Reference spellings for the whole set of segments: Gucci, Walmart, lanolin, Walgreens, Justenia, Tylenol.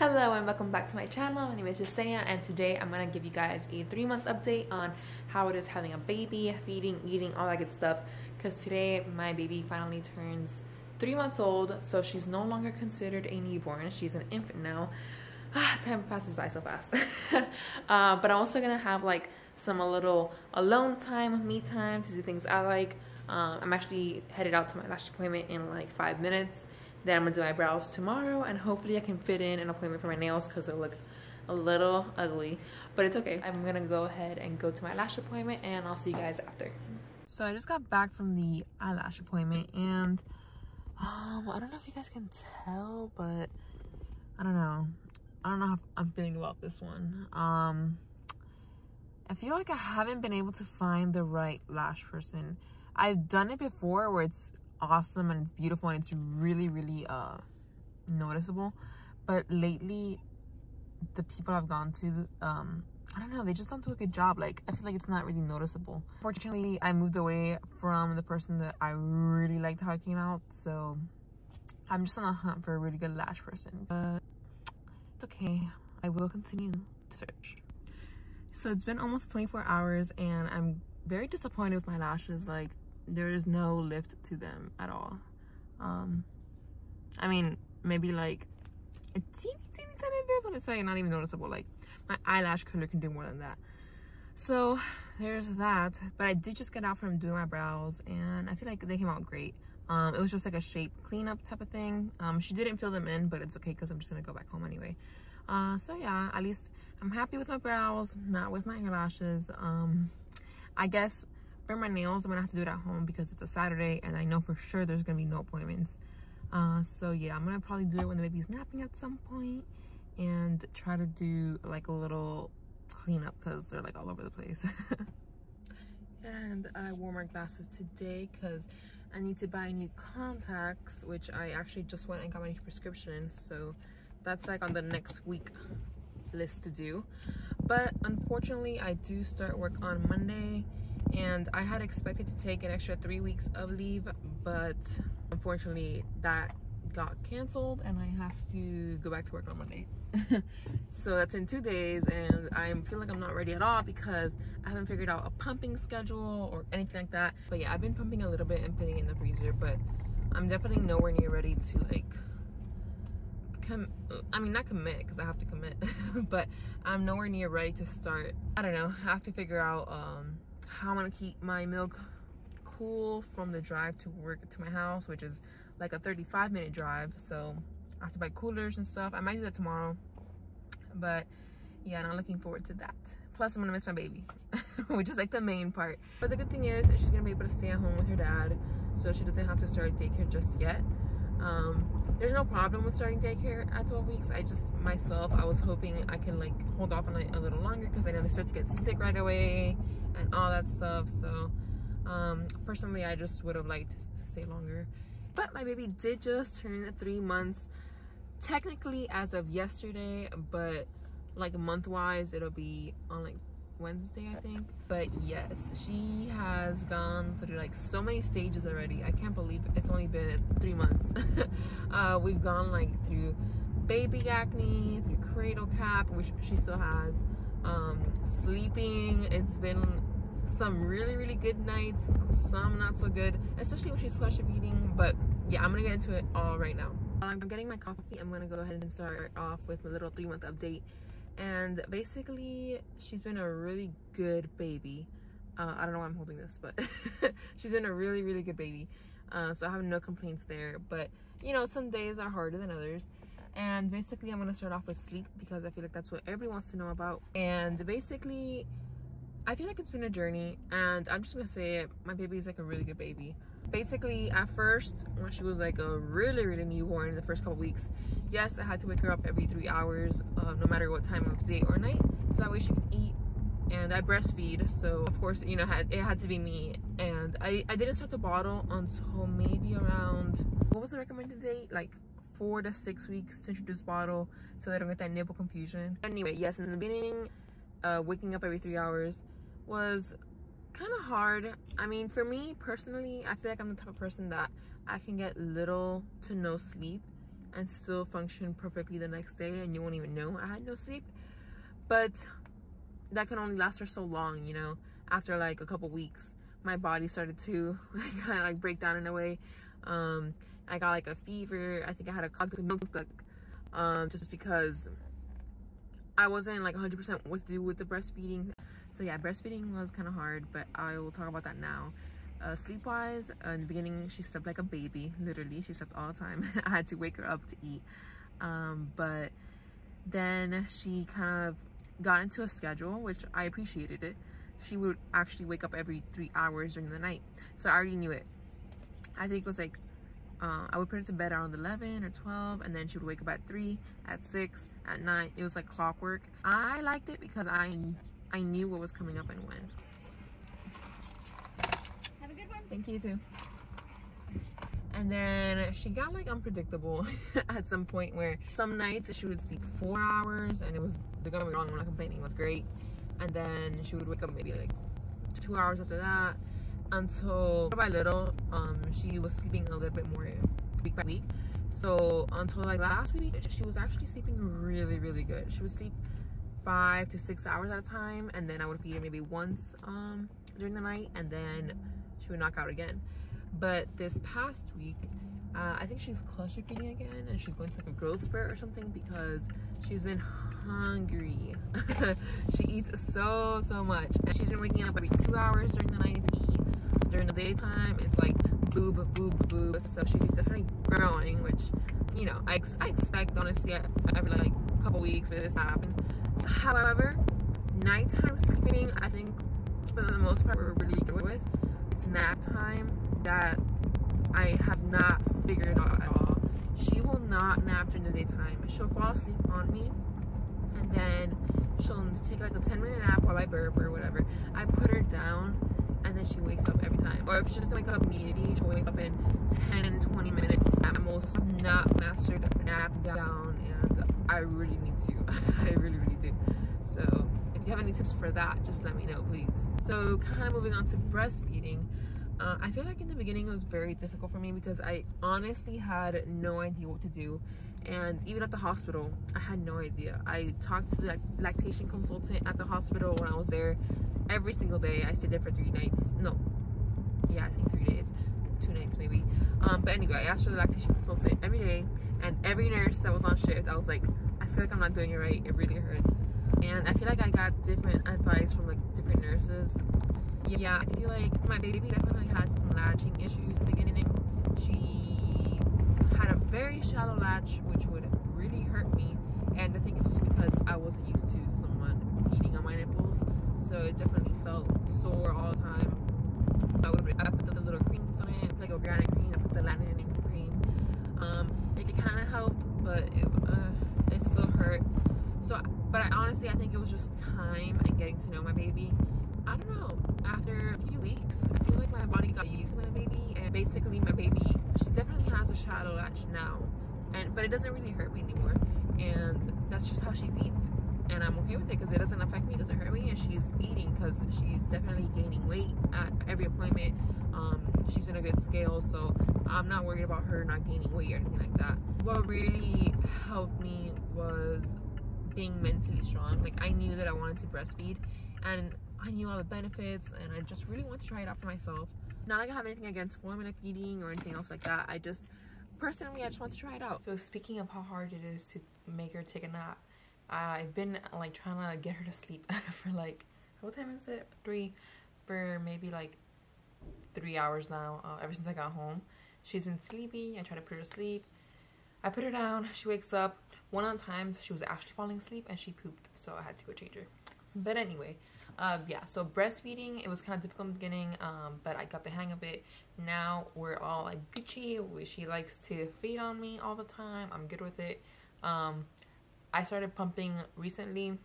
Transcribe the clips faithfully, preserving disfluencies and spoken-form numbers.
Hello and welcome back to my channel. My name is Justenia and today I'm gonna give you guys a three month update on how it is having a baby, feeding, eating, all that good stuff, because today my baby finally turns three months old, so she's no longer considered a newborn. She's an infant now. Ah, time passes by so fast. uh, but I'm also gonna have like some a little alone time, me time, to do things I like. Um, I'm actually headed out to my lash appointment in like five minutes. Then I'm gonna do my brows tomorrow, and hopefully I can fit in an appointment for my nails because they look a little ugly, but it's okay. I'm gonna go ahead and go to my lash appointment, and I'll see you guys after. So I just got back from the eyelash appointment, and um, I don't know if you guys can tell, but I don't know. I don't know how I'm feeling about this one. Um, I feel like I haven't been able to find the right lash person. I've done it before where it's awesome and it's beautiful and it's really really uh noticeable, but lately the people I've gone to, um I don't know, they just don't do a good job. Like, I feel like it's not really noticeable. Fortunately, I moved away from the person that I really liked how I came out, so I'm just on the hunt for a really good lash person, but it's okay, I will continue to search. So it's been almost twenty-four hours and I'm very disappointed with my lashes. Like, there is no lift to them at all. um I mean, maybe like a teeny teeny tiny bit, but it's like not even noticeable. Like, my eyelash curler can do more than that, so there's that. But I did just get out from doing my brows and I feel like they came out great. Um it was just like a shape cleanup type of thing. Um she didn't fill them in, but it's okay because I'm just gonna go back home anyway. Uh so yeah, at least I'm happy with my brows, not with my eyelashes. um I guess for my nails, I'm gonna have to do it at home because it's a Saturday and I know for sure there's gonna be no appointments. Uh, so yeah, I'm gonna probably do it when the baby's napping at some point and try to do like a little cleanup because they're like all over the place. And I wore my glasses today because I need to buy new contacts, which I actually just went and got my new prescription, so that's like on the next week list to do. But unfortunately, I do start work on Monday. And I had expected to take an extra three weeks of leave, but unfortunately that got canceled and I have to go back to work on Monday. So that's in two days and I feel like I'm not ready at all because I haven't figured out a pumping schedule or anything like that. But yeah, I've been pumping a little bit and putting it in the freezer, but I'm definitely nowhere near ready to like, com I mean not commit because I have to commit, but I'm nowhere near ready to start. I don't know, I have to figure out um, how I'm gonna keep my milk cool from the drive to work to my house, which is like a thirty-five minute drive, so I have to buy coolers and stuff. I might do that tomorrow, but yeah, I'm looking forward to that. Plus I'm gonna miss my baby, which is like the main part. But the good thing is she's gonna be able to stay at home with her dad, so she doesn't have to start daycare just yet. Um there's no problem with starting daycare at twelve weeks. I just myself I was hoping I can like hold off on it a little longer because I know they start to get sick right away and all that stuff. So um personally I just would have liked to, to stay longer, but my baby did just turn three months technically as of yesterday, but like month wise it'll be on like Wednesday, I think. But yes, she has gone through like so many stages already. I can't believe it's only been three months. Uh we've gone like through baby acne, through cradle cap, which she still has, um sleeping. It's been some really really good nights, some not so good, especially when she's flesh eating. But yeah, I'm gonna get into it all right now. While I'm getting my coffee, I'm gonna go ahead and start off with my little three month update. And basically, she's been a really good baby. Uh, I don't know why I'm holding this, but she's been a really, really good baby. Uh, so I have no complaints there. But, you know, some days are harder than others. And basically, I'm going to start off with sleep because I feel like that's what everybody wants to know about. And basically, I feel like it's been a journey. And I'm just going to say it. My baby is like a really good baby. Basically, at first, when she was like a really, really newborn, the first couple weeks, yes, I had to wake her up every three hours, uh, no matter what time of day or night, so that way she could eat. And I breastfeed, so of course, you know, had, it had to be me. And I, I didn't start the bottle until maybe around, what was the recommended date? Like four to six weeks to introduce bottle, so they don't get that nipple confusion. Anyway, yes, in the beginning, uh, waking up every three hours was kind of hard. I mean, for me personally, I feel like I'm the type of person that I can get little to no sleep. and still function perfectly the next day, and you won't even know I had no sleep. But that can only last for so long, you know. After like a couple weeks, my body started to kind of like break down in a way. um I got like a fever. I think I had a cough, um just because I wasn't like one hundred percent what to do with the breastfeeding. So yeah, breastfeeding was kind of hard, but I will talk about that now. Uh, sleep wise, uh, in the beginning she slept like a baby. Literally, she slept all the time. I had to wake her up to eat. Um, but then she kind of got into a schedule, which I appreciated it. She would actually wake up every three hours during the night, so I already knew it. I think it was like uh, I would put her to bed around eleven or twelve, and then she would wake up at three, at six, at nine. It was like clockwork. I liked it because I I knew what was coming up and when. Thank you too. And then she got like unpredictable at some point, where some nights she would sleep four hours, and it was, don't get me wrong, I'm not complaining, it was great. And then she would wake up maybe like two hours after that, until little by little um she was sleeping a little bit more week by week. So until like last week, she was actually sleeping really really good. She would sleep five to six hours at a time, and then I would feed her maybe once um during the night, and then she would knock out again. But this past week, uh, I think she's cluster feeding again, and she's going through like a growth spurt or something, because she's been hungry. She eats so so much, and she's been waking up every two hours during the night to eat. During the daytime, it's like boob boob boob. So she's definitely growing, which, you know, I, ex I expect honestly every like a couple weeks for this to happen. However, nighttime sleeping, I think for the most part we're really good with. It's nap time that I have not figured out at all. She will not nap during the daytime. She'll fall asleep on me, and then she'll take like a ten minute nap while I burp or whatever. I put her down, and then she wakes up every time. Or if she doesn't wake up immediately, she'll wake up in ten, twenty minutes at most. I've not mastered nap down, and I really need to. I really, really do. So if you have any tips for that, just let me know, please. So kind of moving on to breastfeeding, uh, I feel like in the beginning it was very difficult for me, because I honestly had no idea what to do. And even at the hospital, I had no idea. I talked to the lactation consultant at the hospital when I was there every single day. I stayed there for three nights. No, yeah, I think three days, two nights maybe. Um, but anyway, I asked for the lactation consultant every day, and every nurse that was on shift, I was like, I feel like I'm not doing it right. It really hurts. And I feel like I got different advice from like different nurses. Yeah, I feel like my baby definitely had some latching issues in the beginning. She had a very shallow latch, which would really hurt me. And I think it's also because I wasn't used to someone feeding on my nipples, so it definitely felt sore all the time. So I, would, I put the little creams on it, like organic cream. I put the lanolin cream. Um, it kind of helped, but it, uh, it still hurt. So. But I honestly, I think it was just time and getting to know my baby. I don't know, after a few weeks, I feel like my body got used to my baby. And basically my baby, she definitely has a shadow latch now. And but it doesn't really hurt me anymore. And that's just how she feeds. And I'm okay with it, because it doesn't affect me, it doesn't hurt me. And she's eating, because she's definitely gaining weight at every appointment. Um, she's in a good scale, so I'm not worried about her not gaining weight or anything like that. What really helped me was being mentally strong. Like, I knew that I wanted to breastfeed, and I knew all the benefits, and I just really wanted to try it out for myself. Not like I have anything against formula feeding or anything else like that. I just personally, I just want to try it out. So speaking of how hard it is to make her take a nap, I've been like trying to get her to sleep for like, what time is it? Three, for maybe like three hours now. Uh, ever since I got home, she's been sleepy. I try to put her to sleep. I put her down, she wakes up. One of the times she was actually falling asleep and she pooped, so I had to go change her. But anyway, uh, yeah, so breastfeeding, it was kind of difficult in the beginning, um, but I got the hang of it. Now we're all like Gucci. We, she likes to feed on me all the time. I'm good with it. Um, I started pumping recently,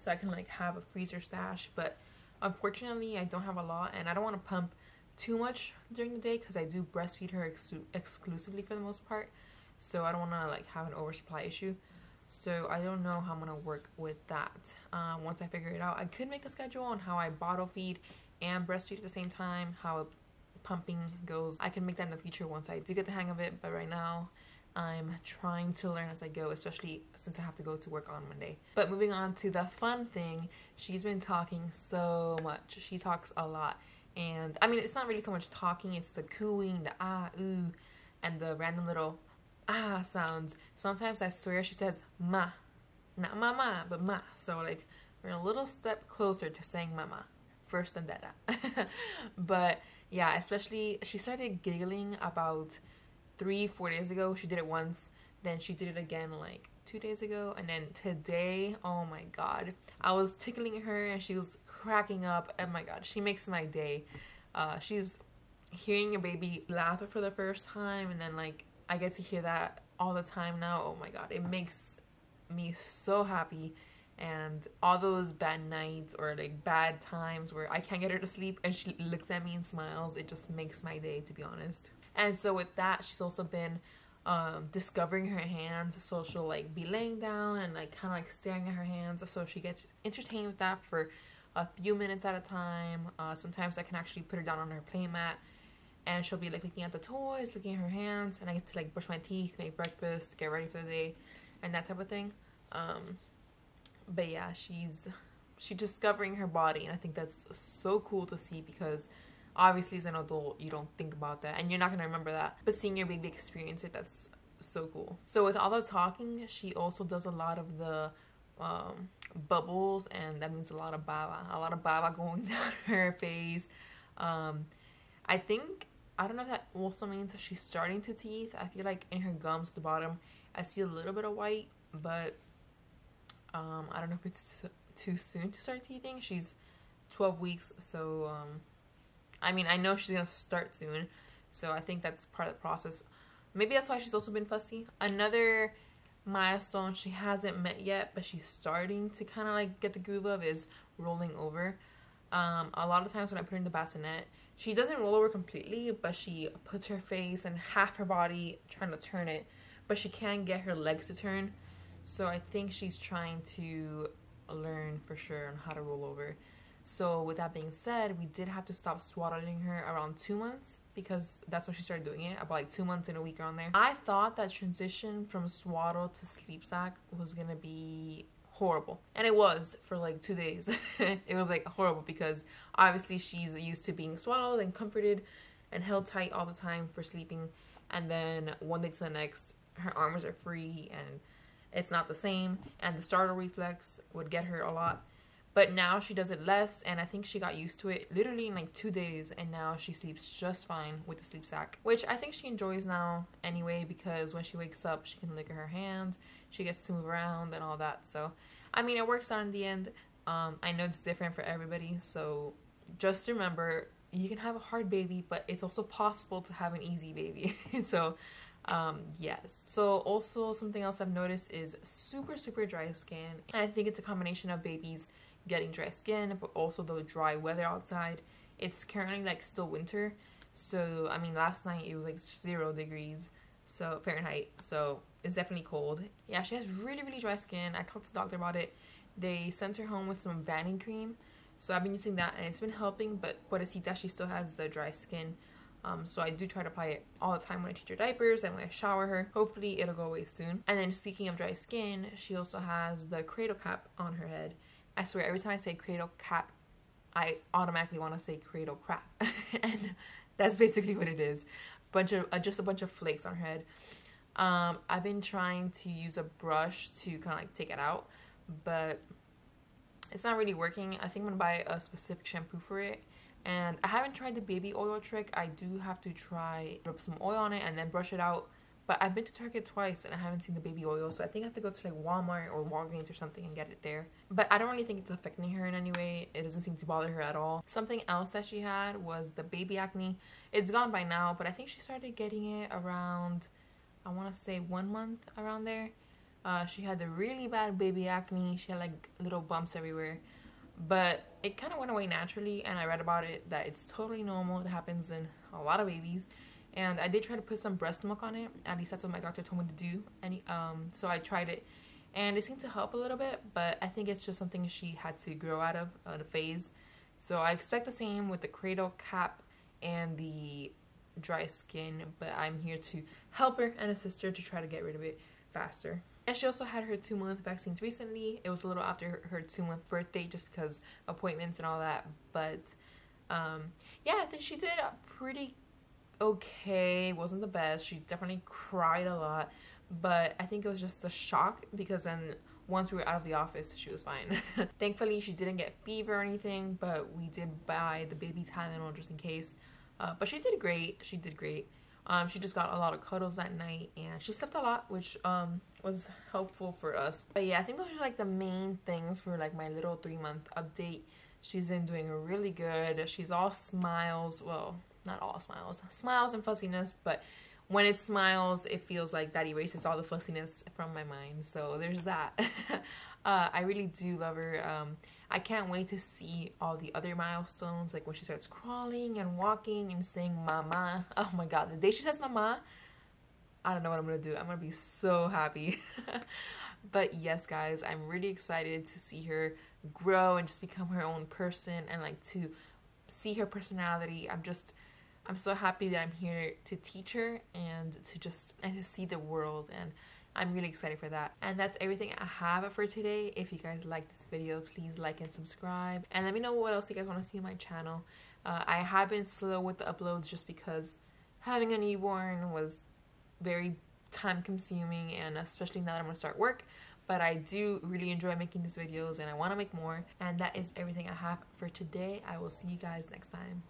so I can like have a freezer stash, but unfortunately I don't have a lot, and I don't want to pump too much during the day, because I do breastfeed her ex exclusively for the most part. So I don't want to like have an oversupply issue. So I don't know how I'm going to work with that. Um, once I figure it out, I could make a schedule on how I bottle feed and breastfeed at the same time, how pumping goes. I can make that in the future once I do get the hang of it. But right now, I'm trying to learn as I go, especially since I have to go to work on Monday. But moving on to the fun thing, she's been talking so much. She talks a lot. And I mean, it's not really so much talking, it's the cooing, the ah, ooh, and the random little ah sounds. Sometimes I swear she says ma, not mama, but ma. So like, we're a little step closer to saying mama first than dada. But yeah, especially she started giggling about three, four days ago. She did it once, then she did it again like two days ago, and then today, oh my god, I was tickling her and she was cracking up. Oh my god, she makes my day. Uh, she's hearing a baby laugh for the first time, and then like I get to hear that all the time now. Oh my god, it makes me so happy. And all those bad nights or like bad times where I can't get her to sleep and she looks at me and smiles, it just makes my day, to be honest. And so with that, she's also been um, discovering her hands, so she'll like be laying down and like kind of like staring at her hands, so she gets entertained with that for a few minutes at a time. Uh, sometimes I can actually put her down on her playmat, and she'll be like looking at the toys, looking at her hands, and I get to like brush my teeth, make breakfast, get ready for the day, and that type of thing. Um, but yeah, she's she's discovering her body, and I think that's so cool to see, because obviously as an adult you don't think about that and you're not gonna remember that, but seeing your baby experience it, that's so cool. So with all the talking, she also does a lot of the um bubbles, and that means a lot of baba a lot of baba going down her face. um I think, I don't know if that also means that she's starting to teeth. I feel like in her gums at the bottom I see a little bit of white, but um I don't know if it's too soon to start teething. She's twelve weeks, so um I mean, I know she's gonna start soon, so I think that's part of the process. Maybe that's why she's also been fussy. Another milestone she hasn't met yet, but she's starting to kind of like get the groove of, is rolling over. Um, a lot of times when I put her in the bassinet, she doesn't roll over completely, but she puts her face and half her body trying to turn it, but she can get her legs to turn. So I think she's trying to learn for sure on how to roll over. So with that being said, we did have to stop swaddling her around two months because that's when she started doing it, about like two months and a week around there. I thought that transition from swaddle to sleep sack was gonna be horrible, and it was for like two days. It was like horrible because obviously she's used to being swaddled and comforted and held tight all the time for sleeping, and then one day to the next, her arms are free and it's not the same, and the startle reflex would get her a lot. But now she does it less, and I think she got used to it literally in like two days, and now she sleeps just fine with the sleep sack, which I think she enjoys now anyway, because when she wakes up, she can lick her hands, she gets to move around and all that. So, I mean, it works out in the end. Um, I know it's different for everybody, so just remember, you can have a hard baby, but it's also possible to have an easy baby. So, um, yes. So also something else I've noticed is super, super dry skin. And I think it's a combination of babies getting dry skin, but also the dry weather outside. It's currently like still winter, so I mean last night it was like zero degrees so Fahrenheit, so it's definitely cold. Yeah, she has really really dry skin. I talked to the doctor about it. They sent her home with some vanning cream, so I've been using that and it's been helping, but Pobrecita, she still has the dry skin. Um, so I do try to apply it all the time when I change her diapers and when I shower her. Hopefully it'll go away soon. And then speaking of dry skin, she also has the cradle cap on her head. I swear, every time I say cradle cap, I automatically want to say cradle crap. And that's basically what it is. Bunch of, uh, just a bunch of flakes on her head. Um, I've been trying to use a brush to kind of like take it out, but it's not really working. I think I'm going to buy a specific shampoo for it. And I haven't tried the baby oil trick. I do have to try, rub some oil on it and then brush it out. But I've been to Target twice and I haven't seen the baby oil, so I think I have to go to like Walmart or Walgreens or something and get it there. But I don't really think it's affecting her in any way. It doesn't seem to bother her at all. Something else that she had was the baby acne. It's gone by now, but I think she started getting it around, I want to say one month around there. Uh, she had the really bad baby acne. She had like little bumps everywhere. But it kind of went away naturally, and I read about it that it's totally normal. It happens in a lot of babies. And I did try to put some breast milk on it. At least that's what my doctor told me to do. And um, so I tried it, and it seemed to help a little bit. But I think it's just something she had to grow out of, uh, the phase. So I expect the same with the cradle cap and the dry skin, but I'm here to help her and assist her to try to get rid of it faster. And she also had her two month vaccines recently. It was a little after her two month birthday just because appointments and all that, but um yeah, I think she did pretty okay. Wasn't the best. She definitely cried a lot, but I think it was just the shock, because then once we were out of the office she was fine. Thankfully she didn't get fever or anything, but we did buy the baby Tylenol just in case. Uh, but she did great. She did great. Um, she just got a lot of cuddles that night, and she slept a lot, which um, was helpful for us. But yeah, I think those are like the main things for like my little three month update. She's been doing really good. She's all smiles. Well, not all smiles. Smiles and fussiness, but when it smiles, it feels like that erases all the fussiness from my mind. So there's that. uh, I really do love her. Um, I can't wait to see all the other milestones, like when she starts crawling and walking and saying mama. Oh my god, the day she says mama, I don't know what I'm gonna do. I'm gonna be so happy. But yes guys, I'm really excited to see her grow and just become her own person, and like to see her personality. I'm just I'm so happy that I'm here to teach her and to just and to see the world, and I'm really excited for that. And that's everything I have for today. If you guys like this video, please like and subscribe, and let me know what else you guys want to see on my channel. uh, I have been slow with the uploads just because having a newborn was very time consuming, and especially now that I'm gonna start work. But I do really enjoy making these videos and I want to make more. And that is everything I have for today. I will see you guys next time.